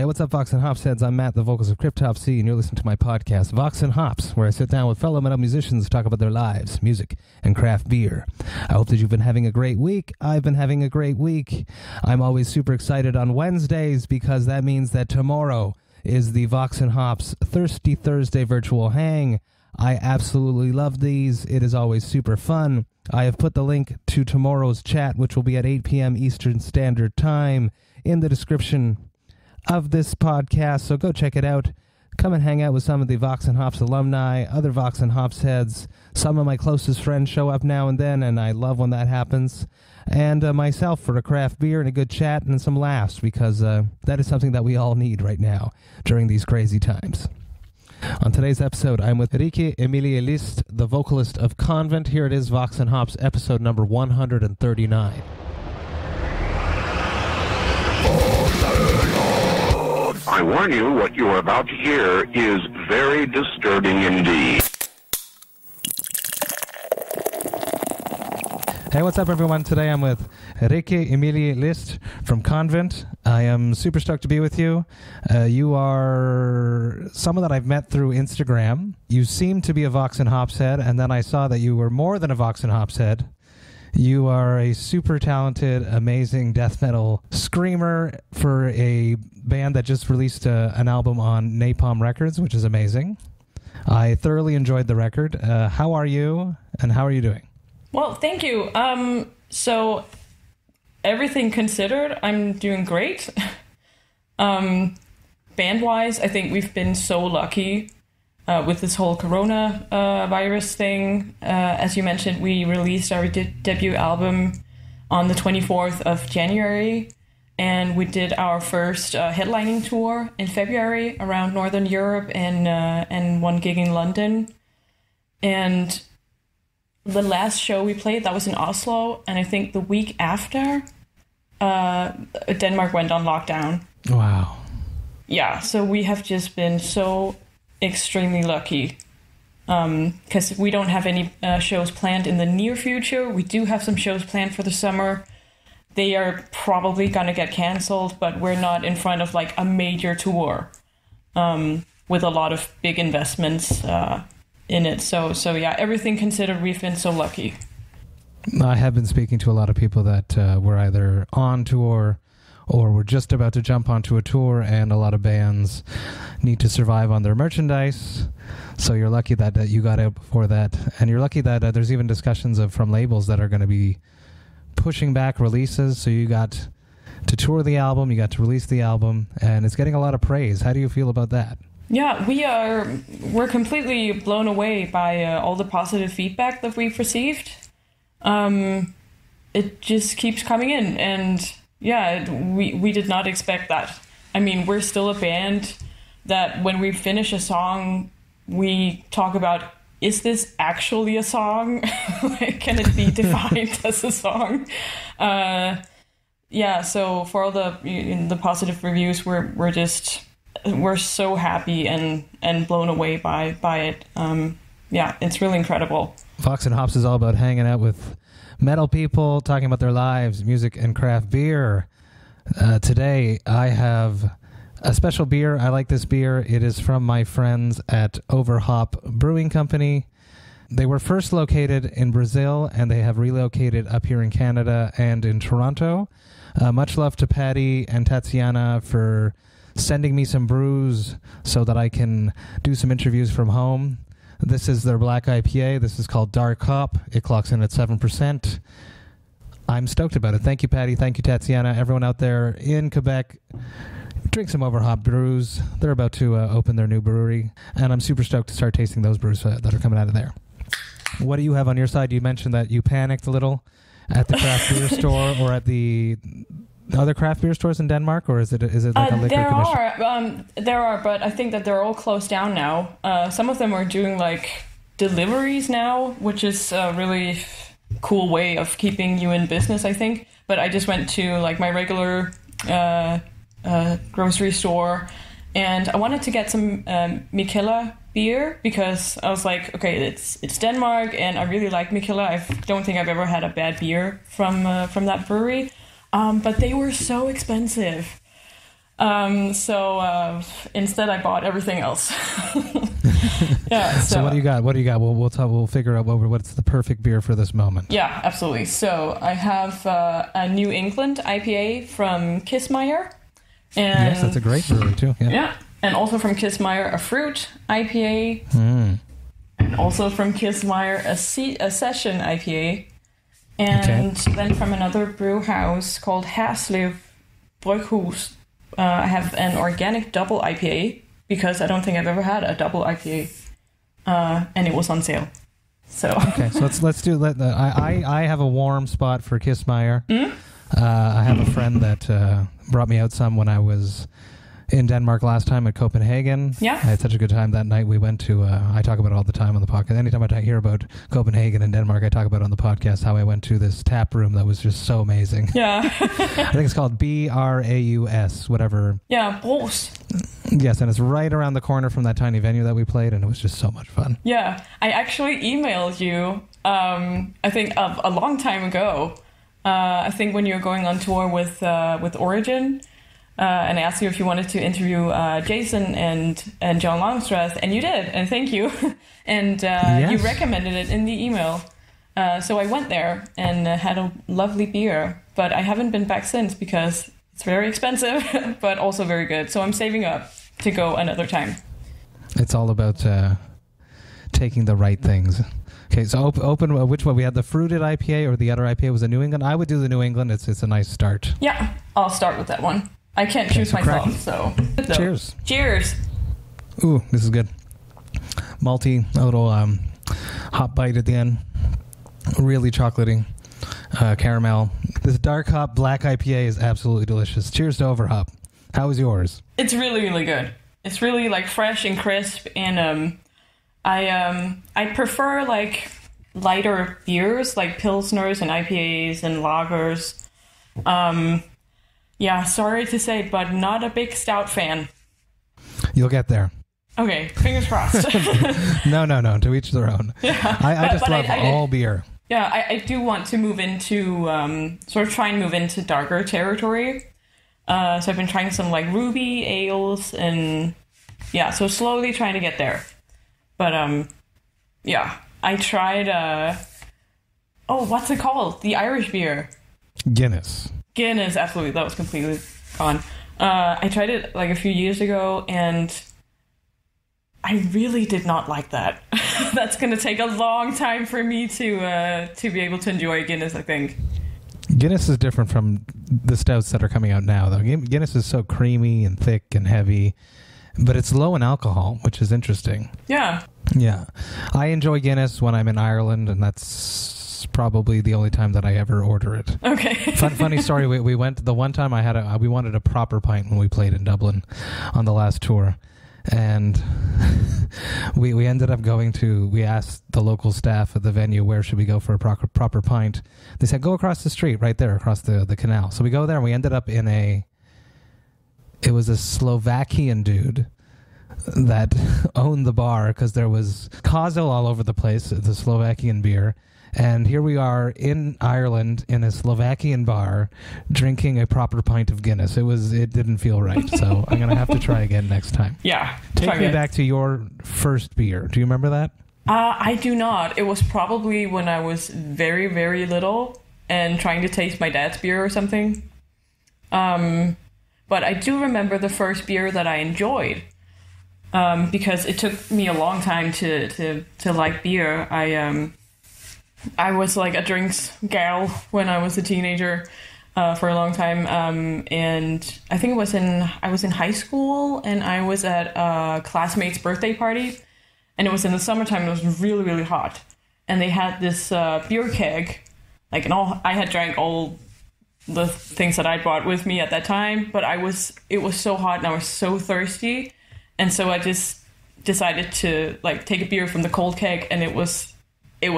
Hey, what's up, Vox and Hops heads? I'm Matt, the vocals of Cryptopsy, and you're listening to my podcast, Vox and Hops, where I sit down with fellow metal musicians to talk about their lives, music, and craft beer. I hope that you've been having a great week. I've been having a great week. I'm always super excited on Wednesdays because that means that tomorrow is the Vox and Hops Thirsty Thursday virtual hang. I absolutely love these. It is always super fun. I have put the link to tomorrow's chat, which will be at 8 p.m. Eastern Standard Time, in the description of this podcast. So go check it out. Come and hang out with some of the Vox and Hops alumni, other Vox and Hops heads. Some of my closest friends show up now and then, and I love when that happens. And myself for a craft beer and a good chat and some laughs, because that is something that we all need right now during these crazy times. On today's episode, I'm with Rikke Emilie List, the vocalist of Konvent. Here it is, Vox and Hops, episode number 139. I warn you, what you are about to hear is very disturbing indeed. Hey, what's up, everyone? Today I'm with Rikke Emilie List from Konvent. I am super stoked to be with you. You are someone that I've met through Instagram. You seem to be a Vox and Hops head, and then I saw that you were more than a Vox and Hops head. You are a super talented, amazing death metal screamer for a band that just released an album on Napalm Records, which is amazing. I thoroughly enjoyed the record. How are you, and how are you doing? Well, thank you. So everything considered, I'm doing great. Band-wise, I think we've been so lucky with this whole corona virus thing. As you mentioned, we released our debut album on the 24th of January, and we did our first headlining tour in February around Northern Europe and one gig in London. And the last show we played, that was in Oslo, and I think the week after, Denmark went on lockdown. Wow. Yeah, so we have just been so extremely lucky, because we don't have any shows planned in the near future. We do have some shows planned for the summer. They are probably going to get canceled, but we're not in front of like a major tour with a lot of big investments in it. So yeah, everything considered, we've been so lucky. I have been speaking to a lot of people that were either on tour or were just about to jump onto a tour, and a lot of bands need to survive on their merchandise. So you're lucky that you got out before that. And you're lucky that there's even discussions from labels that are going to be pushing back releases. So you got to tour the album, you got to release the album, and it's getting a lot of praise. How do you feel about that? Yeah, we're completely blown away by all the positive feedback that we've received. It just keeps coming in, and yeah, we did not expect that. I mean, we're still a band that when we finish a song, we talk about, is this actually a song? Like, can it be defined as a song? Yeah, so for all the positive reviews, we're so happy and blown away by it. Yeah, it's really incredible. Vox and Hops is all about hanging out with metal people, talking about their lives, music, and craft beer. Today, I have a special beer. I like this beer. It is from my friends at Overhop Brewing Company. They were first located in Brazil, and they have relocated up here in Canada and in Toronto. Much love to Patty and Tatiana for sending me some brews so that I can do some interviews from home. This is their black IPA. This is called Dark Hop. It clocks in at 7%. I'm stoked about it. Thank you, Patty. Thank you, Tatiana. Everyone out there in Quebec, drink some Overhop brews. They're about to open their new brewery, and I'm super stoked to start tasting those brews that are coming out of there. What do you have on your side? You mentioned that you panicked a little at the craft beer store or at the other craft beer stores in Denmark, or is it like a liquor commission? There are, but I think that they're all closed down now. Some of them are doing like deliveries now, which is a really cool way of keeping you in business, I think. But I just went to like my regular grocery store, and I wanted to get some Mikkeller beer because I was like, okay, it's Denmark, and I really like Mikkeller. I don't think I've ever had a bad beer from that brewery. But they were so expensive. So instead, I bought everything else. Yeah. So what do you got? What do you got? We'll figure out what's the perfect beer for this moment. Yeah, absolutely. So I have a New England IPA from Kissmeyer. And yes, that's a great brewery too. Yeah. Yeah. And also from Kissmeyer, a fruit IPA. Mm. And also from Kissmeyer, a session IPA. And then from another brew house called Herslev Brøghus. I have an organic double IPA because I don't think I've ever had a double IPA, and it was on sale. So so let's do. I have a warm spot for Kissmeyer. Mm? I have a friend that brought me out some when I was in Denmark last time at Copenhagen. Yeah, I had such a good time that night. We went to. I talk about it all the time on the podcast. Anytime I hear about Copenhagen and Denmark, I talk about it on the podcast how I went to this tap room that was just so amazing. Yeah, I think it's called Braus, whatever. Yeah, Brous. Yes, and it's right around the corner from that tiny venue that we played, and it was just so much fun. Yeah, I actually emailed you. I think a long time ago. I think when you were going on tour with Origin. And I asked you if you wanted to interview Jason and John Longstreth, and you did, and thank you. And yes. You recommended it in the email. So I went there and had a lovely beer, but I haven't been back since because it's very expensive, but also very good. So I'm saving up to go another time. It's all about taking the right things. Okay, so open which one? We had the fruited IPA or the other IPA was a New England? I would do the New England. It's a nice start. Yeah, I'll start with that one. I can't choose myself, so. Cheers. Cheers. Ooh, this is good. Malty, a little hop bite at the end. Really chocolatey. Caramel. This dark hop black IPA is absolutely delicious. Cheers to Overhop. How was yours? It's really, really good. It's really, like, fresh and crisp, and I prefer, like, lighter beers, like Pilsners and IPAs and lagers. Yeah, sorry to say, but not a big stout fan. You'll get there. Okay, fingers crossed. No, to each their own. Yeah. I love beer. Yeah, I do want to move into, try and move into darker territory. So I've been trying some like ruby ales and so slowly trying to get there. But I tried, what's it called? The Irish beer. Guinness, absolutely. That was completely gone. I tried it like a few years ago, and I really did not like that. That's going to take a long time for me to be able to enjoy Guinness, I think. Guinness is different from the stouts that are coming out now, though. Guinness is so creamy and thick and heavy, but it's low in alcohol, which is interesting. Yeah. Yeah. I enjoy Guinness when I'm in Ireland, and that's probably the only time that I ever order it. Okay. Funny story. We went the one time we wanted a proper pint when we played in Dublin on the last tour, and we ended up going to. We asked the local staff at the venue where should we go for a proper pint. They said go across the street, right there, across the canal. So we go there, and we ended up in a. It was a Slovakian dude that owned the bar because there was Kozel all over the place. It's a Slovakian beer. And here we are in Ireland in a Slovakian bar drinking a proper pint of Guinness. It didn't feel right, so I'm going to have to try again next time. Yeah. Take me back to your first beer. Do you remember that? I do not. It was probably when I was very, very little and trying to taste my dad's beer or something. But I do remember the first beer that I enjoyed because it took me a long time to like beer. I was like a drinks gal when I was a teenager for a long time, and I think I was in high school, and I was at a classmate's birthday party, and it was in the summertime. It was really, really hot, and they had this beer keg, like I had drank all the things that I brought with me at that time, but it was so hot and I was so thirsty, and so I just decided to like take a beer from the cold keg, and it was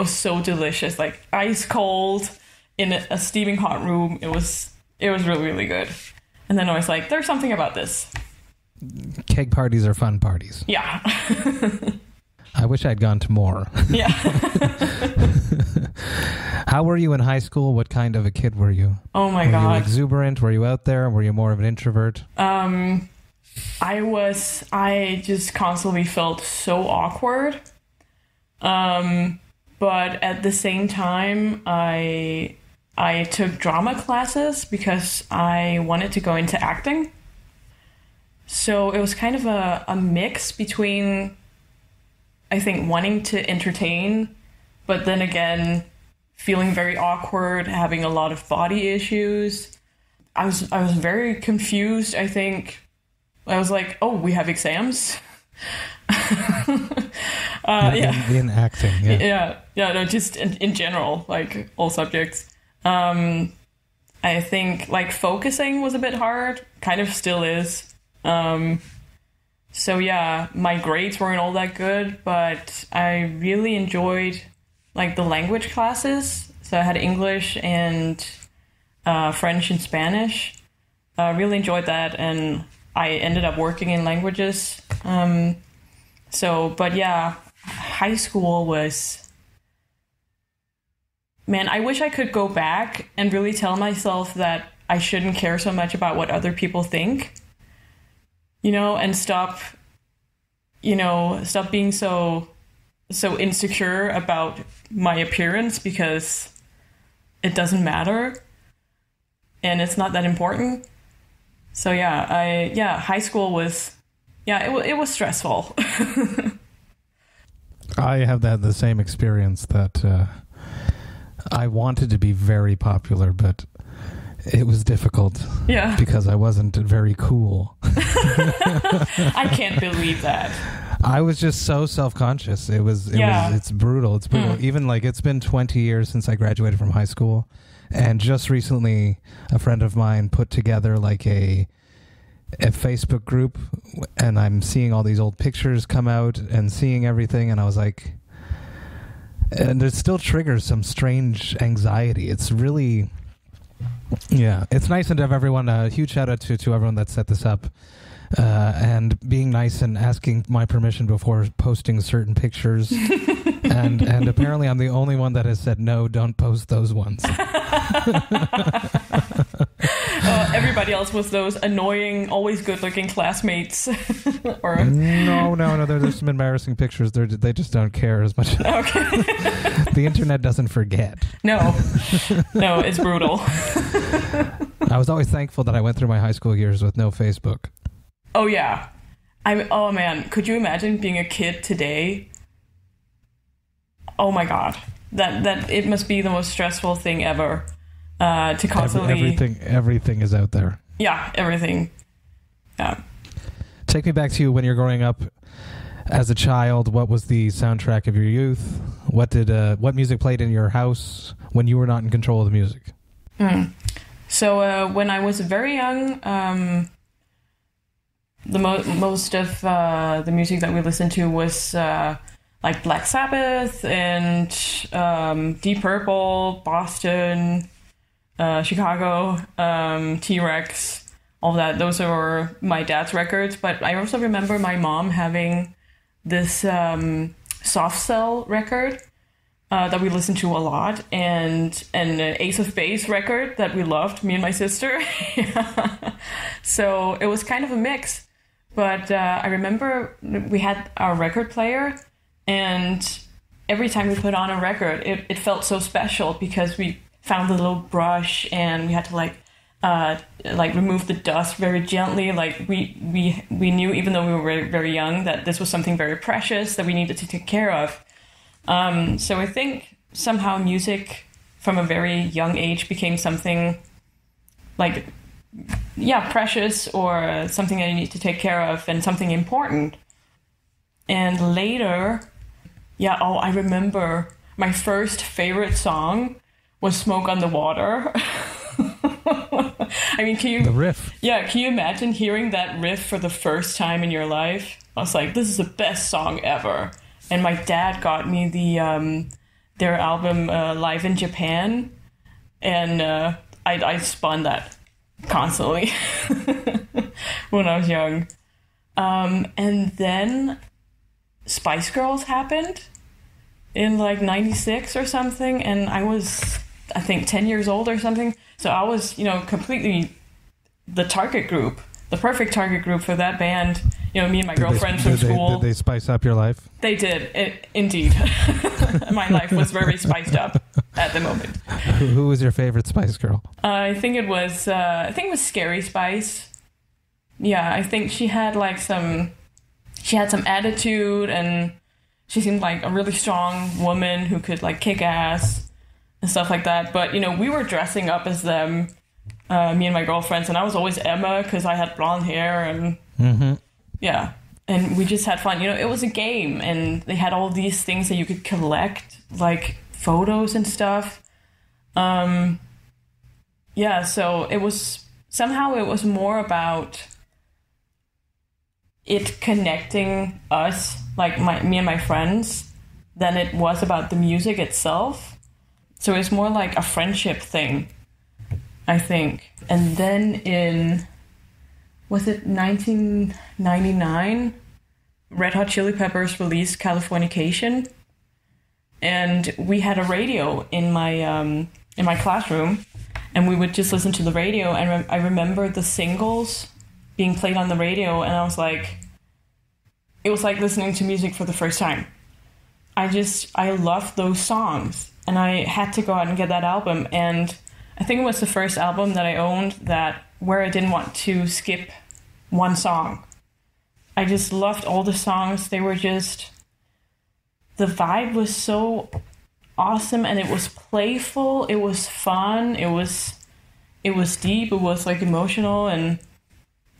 so delicious, like ice cold in a steaming hot room. It was really, really good. And then I was like, there's something about this. Keg parties are fun parties. Yeah. I wish I'd gone to more. Yeah. How were you in high school? What kind of a kid were you? Oh my God. Were you exuberant? Were you out there? Were you more of an introvert? I just constantly felt so awkward. But at the same time, I took drama classes because I wanted to go into acting. So it was kind of a mix between, I think, wanting to entertain, but then again, feeling very awkward, having a lot of body issues. I was very confused, I think. I was like, oh, we have exams? Yeah. In acting, yeah. Yeah, no, just in general, like all subjects. I think like focusing was a bit hard, kind of still is. So yeah, my grades weren't all that good, but I really enjoyed like the language classes. So I had English and French and Spanish. I really enjoyed that, and I ended up working in languages. But yeah, high school was... Man, I wish I could go back and really tell myself that I shouldn't care so much about what other people think, you know, and stop being so insecure about my appearance, because it doesn't matter and it's not that important. So yeah, high school was, it was stressful. I have had the same experience that I wanted to be very popular, but it was difficult. Yeah, because I wasn't very cool. I can't believe that. I was just so self-conscious. It's brutal. It's brutal. Even like it's been 20 years since I graduated from high school. And just recently, a friend of mine put together like a Facebook group, and I'm seeing all these old pictures come out and seeing everything. And I was like, and it still triggers some strange anxiety. It's really, yeah, it's nice. And to have everyone, a huge shout out to everyone that set this up. And being nice and asking my permission before posting certain pictures. and apparently I'm the only one that has said, no, don't post those ones. Everybody else was those annoying, always good-looking classmates. Or no, there's some embarrassing pictures. They just don't care as much. Okay. The internet doesn't forget. No, it's brutal. I was always thankful that I went through my high school years with no Facebook. Oh yeah. Oh man, could you imagine being a kid today? Oh my God. That it must be the most stressful thing ever. To constantly everything is out there. Yeah, everything. Yeah. Take me back to when you're growing up as a child. What was the soundtrack of your youth? What did what music played in your house when you were not in control of the music? So when I was very young, the most of the music that we listened to was like Black Sabbath and Deep Purple, Boston, Chicago, T-Rex, all that. Those are my dad's records. But I also remember my mom having this Soft Cell record that we listened to a lot, and an Ace of Base record that we loved, me and my sister. So it was kind of a mix. But I remember we had our record player, and every time we put on a record, it felt so special because we found the little brush and we had to like remove the dust very gently. Like we knew, even though we were very, very young, that this was something very precious that we needed to take care of. So I think somehow music from a very young age became something like, yeah, precious, or something that you need to take care of and something important. And later, I remember my first favorite song was Smoke on the Water. I mean, the riff. Yeah, can you imagine hearing that riff for the first time in your life? I was like, this is the best song ever. And my dad got me their album Live in Japan, and I spun that constantly when I was young. And then Spice Girls happened in like 96 or something, and I was, I think, 10 years old or something. So I was, you know, completely the target group, the perfect target group for that band. You know, me and my girlfriend from school. Did they spice up your life? They did, indeed. My life was very spiced up at the moment. Who was your favorite Spice Girl? I think it was Scary Spice. Yeah, I think she had like some attitude, and she seemed like a really strong woman who could like kick ass and stuff like that. But, you know, we were dressing up as them, me and my girlfriends, and I was always Emma because I had blonde hair and... Mm-hmm. Yeah, and we just had fun. You know, it was a game, and they had all these things that you could collect, like photos and stuff. Yeah, so it was, somehow it was more about it connecting us, like me and my friends, than it was about the music itself. So it's more like a friendship thing, I think. And then in... Was it 1999? Red Hot Chili Peppers released Californication, and we had a radio in my classroom, and we would just listen to the radio. And I remember the singles being played on the radio, and I was like, it was like listening to music for the first time. I loved those songs, and I had to go out and get that album. And I think it was the first album that I owned that where I didn't want to skip one song. I just loved all the songs. They were just, the vibe was so awesome, and it was playful, it was fun, it was deep, it was like emotional, and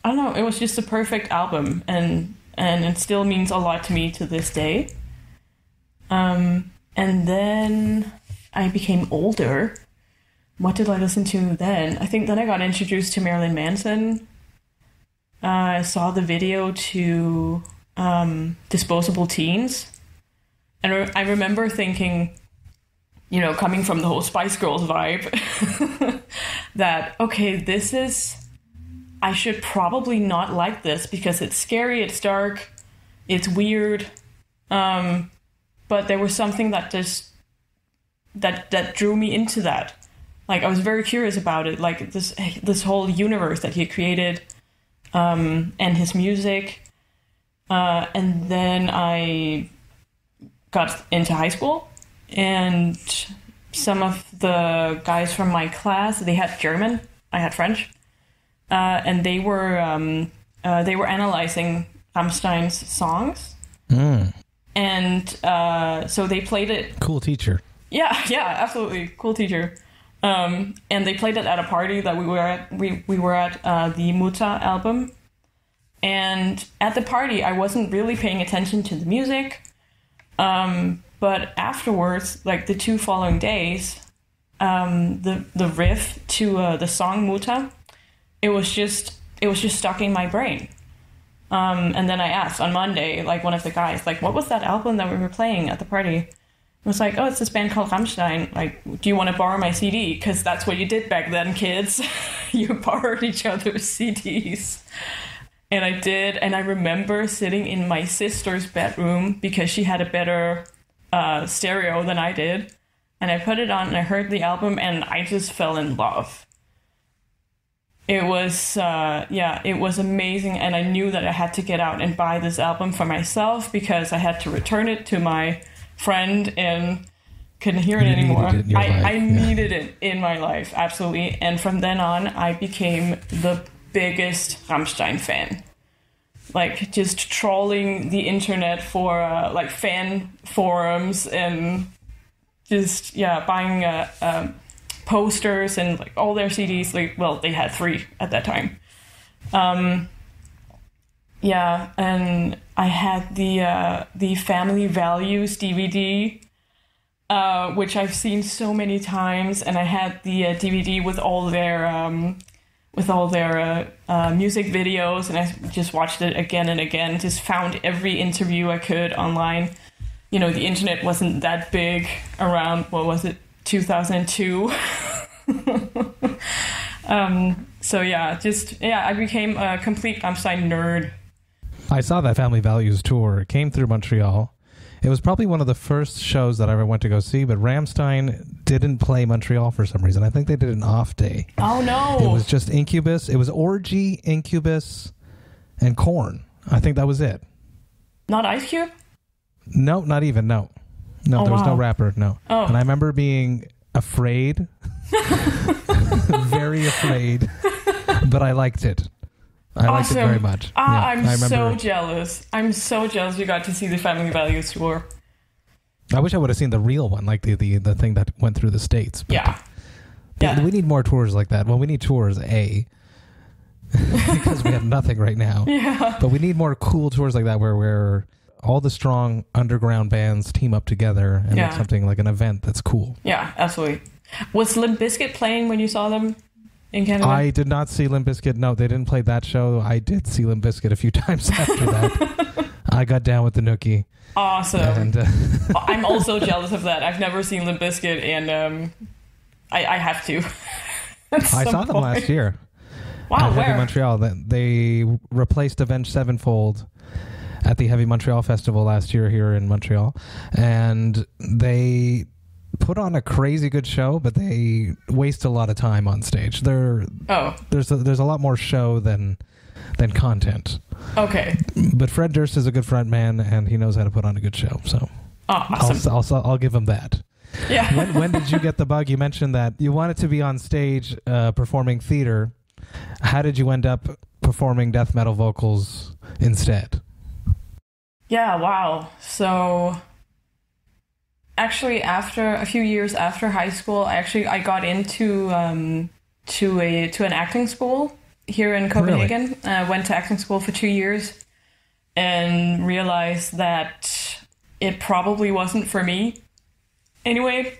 I don't know, it was just the perfect album, and it still means a lot to me to this day. And then I became older. What did I listen to then? I think then I got introduced to Marilyn Manson. I saw the video to Disposable Teens. And I remember thinking, you know, coming from the whole Spice Girls vibe, that, okay, I should probably not like this because it's scary, it's dark, it's weird. But there was something that just, that drew me into that. Like, I was very curious about it, like this whole universe that he created, and his music. And then I got into high school, and some of the guys from my class, they had German, I had French, and they were analyzing Rammstein's songs. Mm. And so they played it. Cool teacher. Yeah, absolutely. Cool teacher. And they played it at a party that we were at. We were at the Muta album, and at the party I wasn't really paying attention to the music, but afterwards, like the two following days, the riff to the song Muta, it was just stuck in my brain. And then I asked on Monday, like one of the guys, like, what was that album that we were playing at the party? I was like, oh, it's this band called Rammstein. Like, do you want to borrow my CD? Because that's what you did back then, kids. You borrowed each other's CDs. And I did. And I remember sitting in my sister's bedroom because she had a better stereo than I did. And I put it on and I heard the album and I just fell in love. It was, it was amazing. And I knew that I had to get out and buy this album for myself because I had to return it to my friend and couldn't hear it anymore. I needed it in my life, absolutely. And from then on, I became the biggest Rammstein fan. Like, just trawling the internet for like fan forums and just buying posters and like all their CDs. Like, well, they had 3 at that time. Yeah, and I had the Family Values DVD, which I've seen so many times, and I had the DVD with all their music videos, and I just watched it again and again. Just found every interview I could online. You know, the internet wasn't that big around. What was it, 2002? So I became a complete Rammstein nerd. I saw that Family Values tour. It came through Montreal. It was probably one of the first shows that I ever went to go see, but Rammstein didn't play Montreal for some reason. I think they did an off day. Oh, no. It was just Incubus. It was Orgy, Incubus, and Korn. I think that was it. Not Ice Cube? No, not even, no. No, oh, there was no rapper, no. Oh. And I remember being afraid, very afraid, but I liked it. I liked it very much. I'm so jealous. I'm so jealous you got to see the Family Values tour. I wish I would have seen the real one, like the thing that went through the States. But, yeah. We need more tours like that. Well, we need tours, A, because we have nothing right now. Yeah. But we need more cool tours like that where all the strong underground bands team up together and make something like an event that's cool. Yeah, absolutely. Was Limp Bizkit playing when you saw them? In Canada? I did not see Limp Bizkit. No, they didn't play that show. I did see Limp Bizkit a few times after that. I got down with the nookie. Awesome. And, I'm also jealous of that. I've never seen Limp Bizkit, and I have to. I saw them last year. Wow, at Heavy Montreal. They replaced Avenged Sevenfold at the Heavy Montreal Festival last year here in Montreal. And they put on a crazy good show, but they waste a lot of time on stage. There's a lot more show than content. Okay. But Fred Durst is a good front man, and he knows how to put on a good show. So awesome. I'll give him that. Yeah. When did you get the bug? You mentioned that you wanted to be on stage performing theater. How did you end up performing death metal vocals instead? Yeah. Wow. So. Actually, after a few years after high school, I got into to an acting school here in Copenhagen. Really? Went to acting school for 2 years and realized that it probably wasn't for me. Anyway,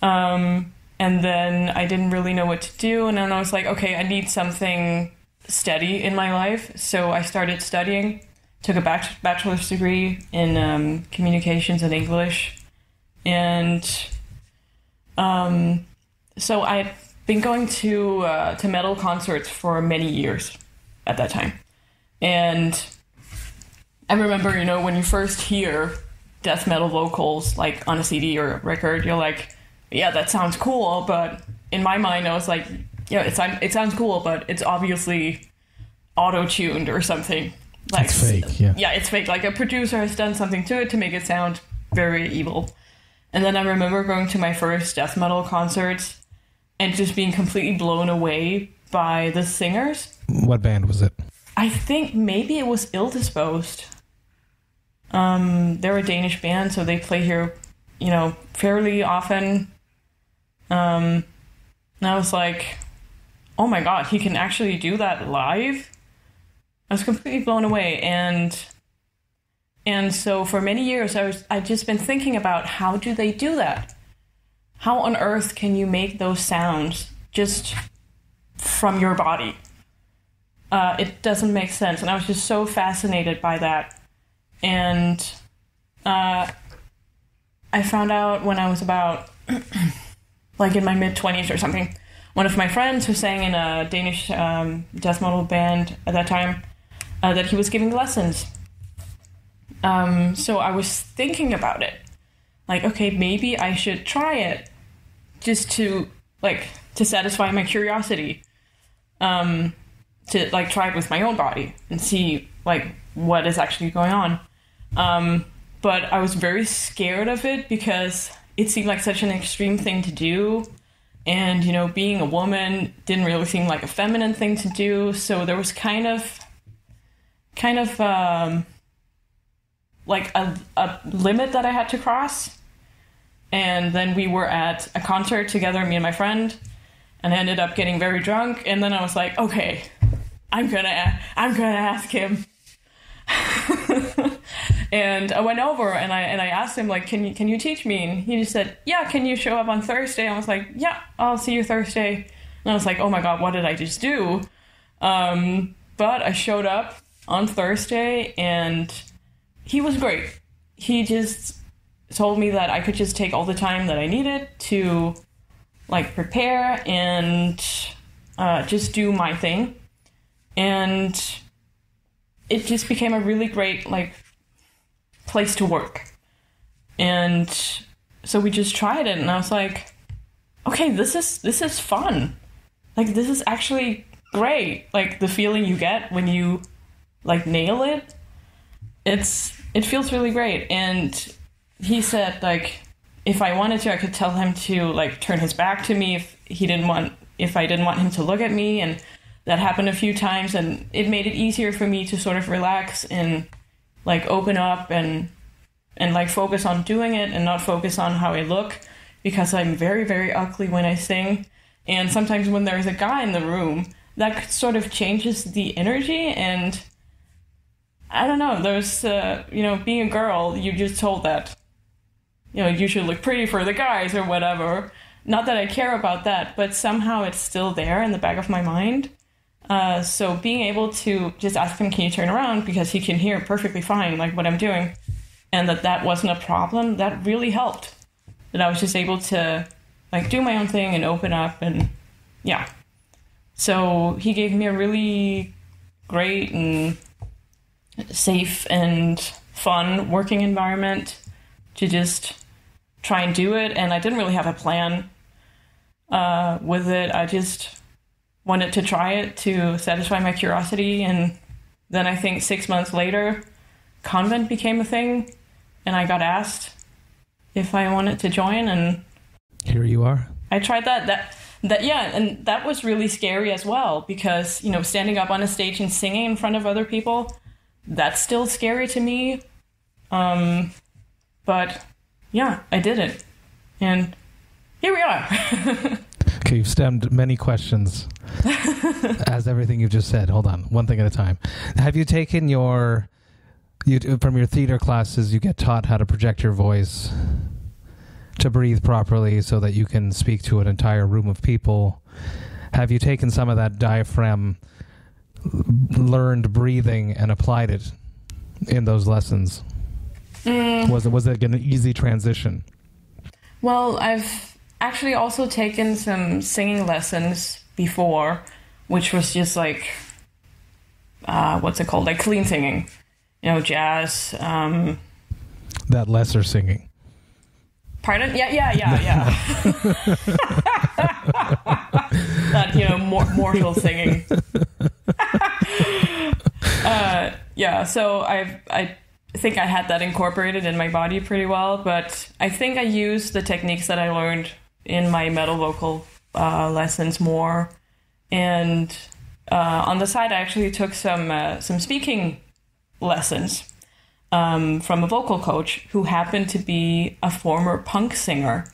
and then I didn't really know what to do, and then I was like, okay, I need something steady in my life, so I started studying. Took a bachelor's degree in communications and English. And so I'd been going to metal concerts for many years at that time. And I remember, you know, when you first hear death metal vocals, like on a CD or a record, you're like, yeah, that sounds cool. But in my mind, I was like, yeah, it sounds cool, but it's obviously auto-tuned or something. Like, it's fake, yeah. Yeah, it's fake. Like a producer has done something to it to make it sound very evil. And then I remember going to my first death metal concert and just being completely blown away by the singers. What band was it? I think maybe it was Ill Disposed. They're a Danish band, so they play here, you know, fairly often. And I was like, oh my God, he can actually do that live? I was completely blown away. And so for many years, I've just been thinking about how do they do that? How on earth can you make those sounds just from your body? It doesn't make sense. And I was just so fascinated by that. And I found out when I was about like in my mid-20s or something, one of my friends who sang in a Danish death metal band at that time, that he was giving lessons. So I was thinking about it, like, okay, maybe I should try it just to satisfy my curiosity, to like try it with my own body and see like what is actually going on. But I was very scared of it because it seemed like such an extreme thing to do. And, you know, being a woman didn't really seem like a feminine thing to do. So there was kind of, like a limit that I had to cross. And then we were at a concert together, me and my friend, and I ended up getting very drunk. And then I was like, okay, I'm gonna ask him. And I went over and I asked him, like, can you teach me? And he just said, yeah, can you show up on Thursday? And I was like, yeah, I'll see you Thursday. And I was like, oh my God, what did I just do? But I showed up on Thursday and he was great. He just told me that I could just take all the time that I needed to like prepare and just do my thing. And it just became a really great, like, place to work. And so we just tried it, and I was like, okay, this is fun. Like, this is actually great. Like, the feeling you get when you, like, nail it, it feels really great. And he said, like, if I wanted to, I could tell him to, like, turn his back to me if I didn't want him to look at me. And that happened a few times, and it made it easier for me to sort of relax and, like, open up and like, focus on doing it and not focus on how I look, because I'm very, very ugly when I sing. And sometimes when there's a guy in the room, that sort of changes the energy. And I don't know, there's, being a girl, you're just told that, you should look pretty for the guys or whatever. Not that I care about that, but somehow it's still there in the back of my mind. So being able to just ask him, can you turn around? Because he can hear perfectly fine, like, what I'm doing. And that wasn't a problem. That really helped. That I was just able to, like, do my own thing and open up. And yeah. So he gave me a really great and safe and fun working environment to just try and do it. And I didn't really have a plan with it. I just wanted to try it to satisfy my curiosity. And then I think 6 months later, Konvent became a thing, and I got asked if I wanted to join, and here you are. I tried that yeah, and that was really scary as well, because, standing up on a stage and singing in front of other people, that's still scary to me. But yeah, I did it, and here we are. Okay, you've stemmed many questions as everything you've just said. Hold on, one thing at a time. Have you taken from your theater classes, you get taught how to project your voice, to breathe properly so that you can speak to an entire room of people. Have you taken some of that diaphragm learned breathing and applied it in those lessons? Was it an easy transition? Well, I've actually also taken some singing lessons before, which was just like, what's it called? Like, clean singing. Jazz. That lesser singing. Pardon? Yeah. That, mortal singing. Yeah, so I think I had that incorporated in my body pretty well, but I think I used the techniques that I learned in my metal vocal lessons more. And on the side, I actually took some speaking lessons from a vocal coach who happened to be a former punk singer.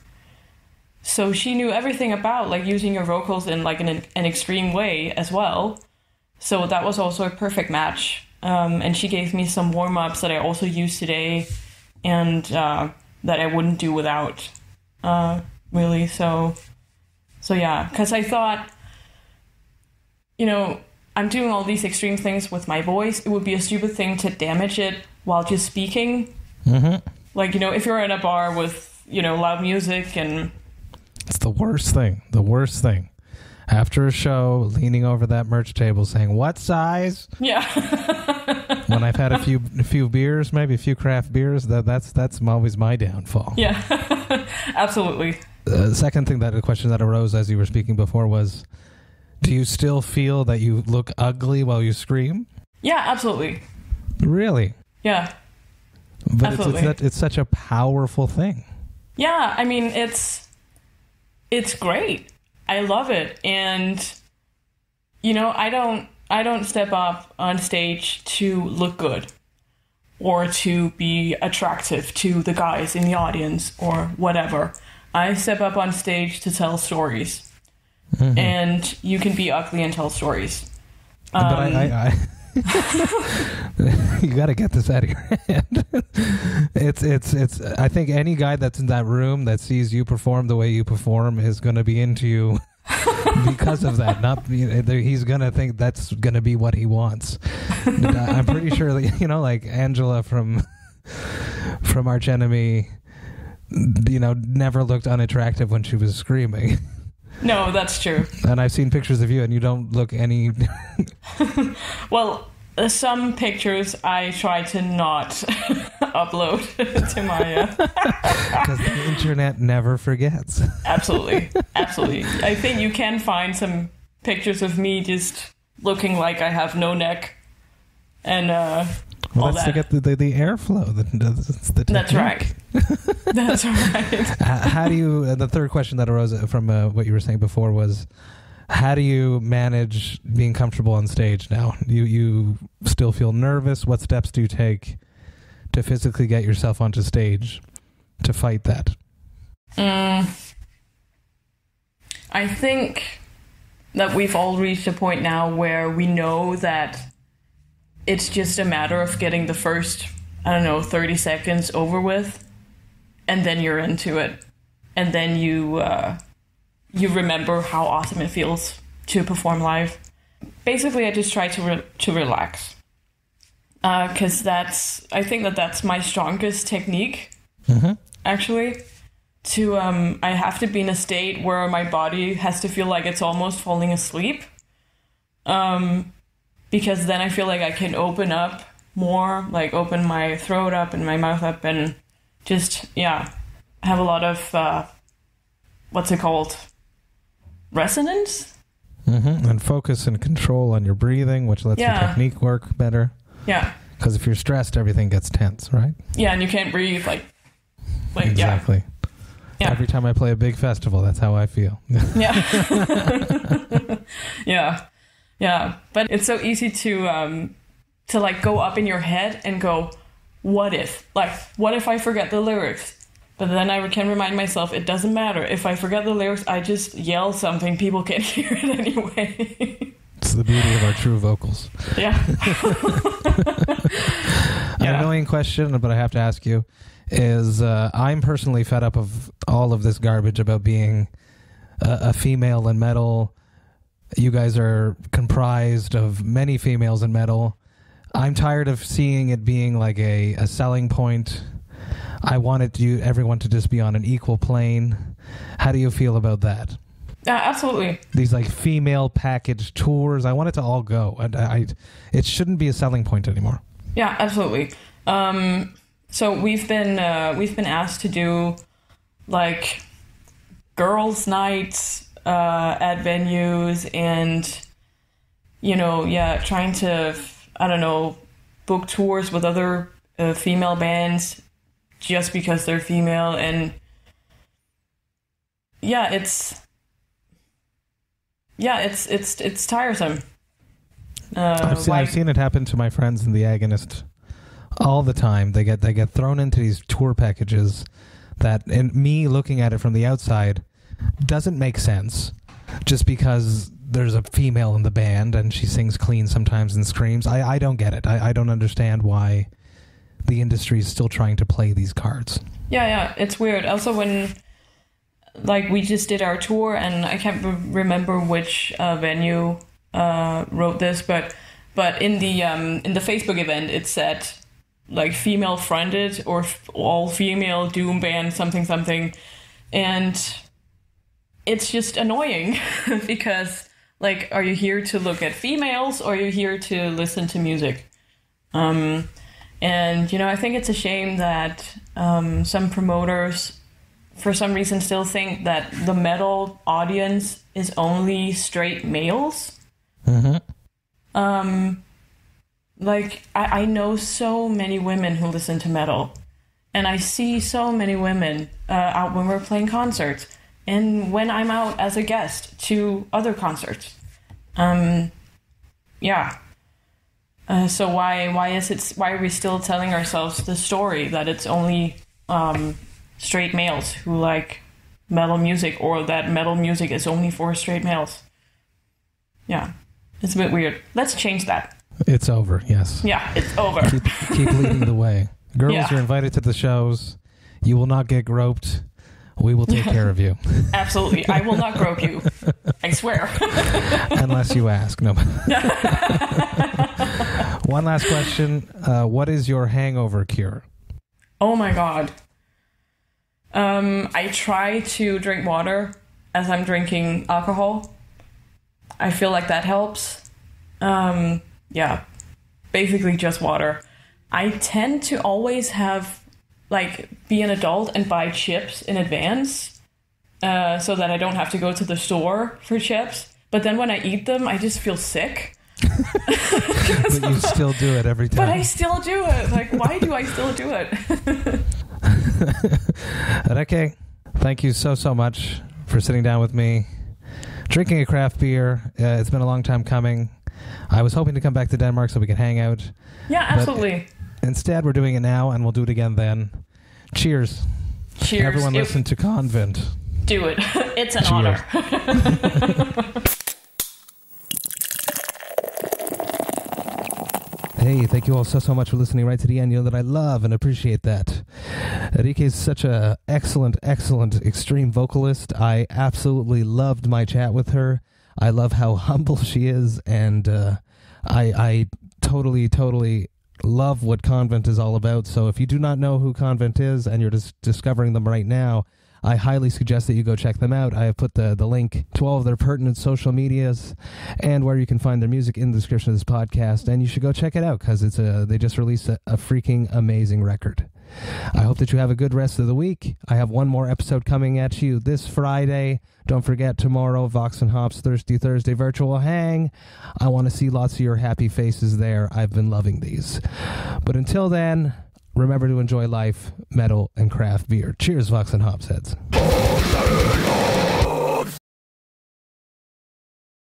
So she knew everything about, like, using your vocals in, like, an extreme way as well. So that was also a perfect match. And she gave me some warm-ups that I also use today, and that I wouldn't do without, really. So yeah, because I thought, I'm doing all these extreme things with my voice. It would be a stupid thing to damage it while just speaking. Mm-hmm. Like, if you're in a bar with, loud music and... It's the worst thing. The worst thing. After a show, leaning over that merch table saying, what size? Yeah. When I've had a few beers, maybe a few craft beers, that's always my downfall. Yeah, absolutely. The second thing, a question that arose as you were speaking before was, do you still feel that you look ugly while you scream? Yeah, absolutely. Really? Yeah. But it's such a powerful thing. Yeah, I mean, it's great. I love it. And I don't step up on stage to look good or to be attractive to the guys in the audience or whatever. I step up on stage to tell stories. Mm-hmm. And you can be ugly and tell stories. But I you got to get this out of your head. It's. I think any guy that's in that room that sees you perform the way you perform is going to be into you because of that. He's going to think that's going to be what he wants. I'm pretty sure that, like Angela from Arch Enemy, never looked unattractive when she was screaming. No, that's true. And I've seen pictures of you, and you don't look any... Well, Some pictures I try to not upload to my... Because the internet never forgets. Absolutely. Absolutely. I think you can find some pictures of me just looking like I have no neck and all that. Let's get the airflow. The That's right. That's right. How do you... the third question that arose from what you were saying before was... How do you manage being comfortable on stage now? You still feel nervous? What steps do you take to physically get yourself onto stage to fight that? I think that we've all reached a point now where we know that it's just a matter of getting the first, 30 seconds over with, and then you're into it. And then you remember how awesome it feels to perform live. Basically, I just try to relax. Because I think that's my strongest technique, actually. I have to be in a state where my body has to feel like it's almost falling asleep. Because then I feel like I can open up more, like open my throat up and my mouth up and just, have a lot of, what's it called? Resonance? Mm-hmm. And focus and control on your breathing, which lets your technique work better. Yeah. Because if you're stressed, everything gets tense, right? Yeah, and you can't breathe. Exactly. Yeah. Every time I play a big festival, that's how I feel. Yeah. Yeah. Yeah. But it's so easy to like go up in your head and go, what if? Like, what if I forget the lyrics? But then I can remind myself, it doesn't matter. If I forget the lyrics, I just yell something. People can't hear it anyway. It's the beauty of our true vocals. Yeah. An annoying question, but I have to ask you, is I'm personally fed up of all of this garbage about being a female in metal. You guys are comprised of many females in metal. I'm tired of seeing it being like a selling point. I wanted everyone to just be on an equal plane. How do you feel about that? Yeah, absolutely. These like female package tours, I want it to all go. And it shouldn't be a selling point anymore. Yeah, absolutely. So we've been asked to do like girls' nights at venues, and trying to book tours with other female bands. Just because they're female, and it's tiresome. I've seen it happen to my friends in the Agonist all the time. They get thrown into these tour packages that, and me looking at it from the outside, doesn't make sense. Just because there's a female in the band and she sings clean sometimes and screams, I don't get it. I don't understand why the industry is still trying to play these cards. Yeah, it's weird. Also, when we just did our tour, and I can't remember which venue wrote this, but in the Facebook event, it said like female fronted or all female doom band something, and it's just annoying because are you here to look at females or are you here to listen to music? And, I think it's a shame that some promoters, for some reason, still think that the metal audience is only straight males. Mm-hmm. I know so many women who listen to metal. And I see so many women out when we're playing concerts. And when I'm out as a guest to other concerts. So why are we still telling ourselves the story that it's only straight males who like metal music, or that metal music is only for straight males? Yeah, it's a bit weird. Let's change that. It's over. Yes. Yeah, it's over. Keep leading the way, girls. Yeah. You're invited to the shows. You will not get groped. We will take care of you. Absolutely. I will not grope you. I swear. Unless you ask. No. One last question. What is your hangover cure? Oh, my God. I try to drink water as I'm drinking alcohol. I feel like that helps. basically just water. I tend to always have, like, be an adult and buy chips in advance so that I don't have to go to the store for chips. But then when I eat them, I just feel sick. But you still do it every time. But I still do it. Like, why do I still do it? Okay. Thank you so much for sitting down with me, drinking a craft beer. It's been a long time coming. I was hoping to come back to Denmark so we could hang out. Yeah, absolutely. But instead, we're doing it now, and we'll do it again then. Cheers. Cheers. Everyone listen to Konvent. Do it. It's an honor. Hey, thank you all so much for listening right to the end. You know that I love and appreciate that. Rikke is such an excellent extreme vocalist. I absolutely loved my chat with her. I love how humble she is, and I totally love what Konvent is all about. So if you do not know who Konvent is and you're just discovering them right now, I highly suggest that you go check them out. I have put the link to all of their pertinent social medias and where you can find their music in the description of this podcast, and you should go check it out because they just released a freaking amazing record. I hope that you have a good rest of the week. I have one more episode coming at you this Friday. Don't forget, tomorrow, Vox and Hops Thirsty Thursday Virtual Hang. I want to see lots of your happy faces there. I've been loving these. But until then, remember to enjoy life, metal, and craft beer. Cheers, Vox and Hops heads.